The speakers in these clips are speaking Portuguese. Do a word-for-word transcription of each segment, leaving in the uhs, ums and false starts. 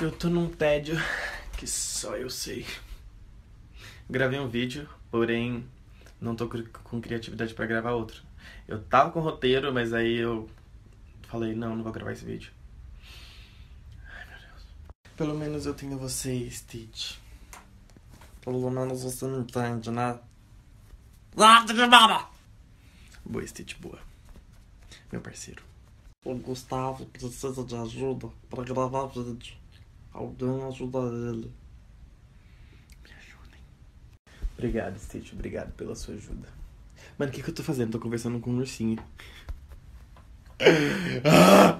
Eu tô num tédio que só eu sei. Gravei um vídeo, porém não tô com criatividade pra gravar outro. Eu tava com roteiro, mas aí eu falei, não, não vou gravar esse vídeo. Ai, meu Deus. Pelo menos eu tenho você, Stitch. Pelo menos você não entende, né? Boa, Stitch, boa. Meu parceiro. O Gustavo precisa de ajuda pra gravar vídeo. Alguém ajuda ele. Me ajudem. Obrigado, Stitch. Obrigado pela sua ajuda. Mano, o que, que eu tô fazendo? Tô conversando com um ursinho. Ah!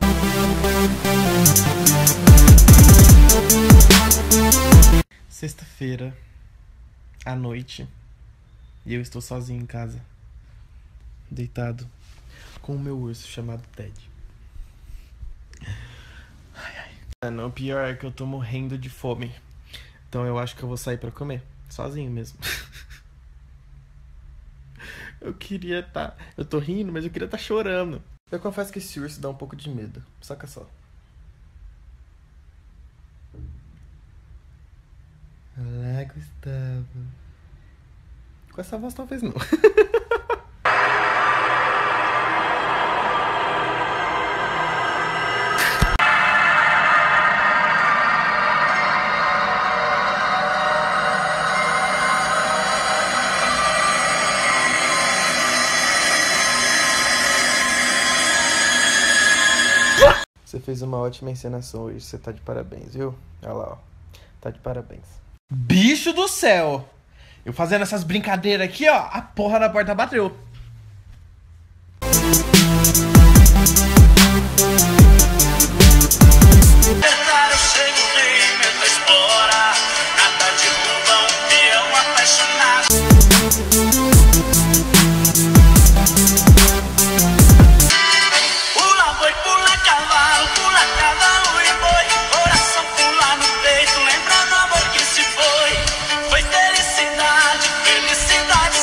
Sexta-feira, à noite, e eu estou sozinho em casa, deitado com o meu urso chamado Ted. Mano, o pior é que eu tô morrendo de fome. Então eu acho que eu vou sair pra comer. Sozinho mesmo. Eu queria tá... Eu tô rindo, mas eu queria tá chorando. Eu confesso que esse urso dá um pouco de medo. Saca só. Olá, Gustavo. Com essa voz talvez não. Você fez uma ótima encenação hoje, você tá de parabéns, viu? Olha lá, ó. Tá de parabéns. Bicho do céu! Eu fazendo essas brincadeiras aqui, ó, a porra da porta bateu.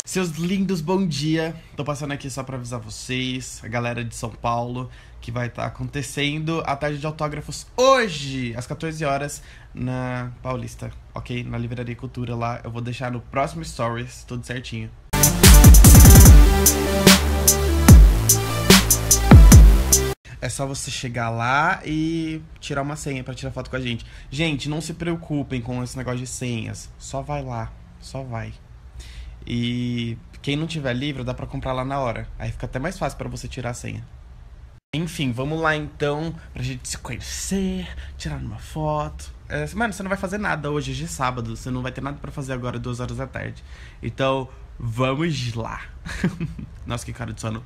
Seus lindos, bom dia. Tô passando aqui só pra avisar vocês, a galera de São Paulo, que vai estar tá acontecendo a tarde de autógrafos hoje, às quatorze horas, na Paulista, ok? Na Livraria Cultura lá. Eu vou deixar no próximo Stories, tudo certinho. É só você chegar lá e tirar uma senha pra tirar foto com a gente. Gente, não se preocupem com esse negócio de senhas. Só vai lá, só vai. E quem não tiver livro, dá pra comprar lá na hora. Aí fica até mais fácil pra você tirar a senha. Enfim, vamos lá então, pra gente se conhecer, tirar uma foto. É, mano, você não vai fazer nada hoje, hoje é sábado. Você não vai ter nada pra fazer agora, duas horas da tarde. Então, vamos lá. Nossa, que cara de sono.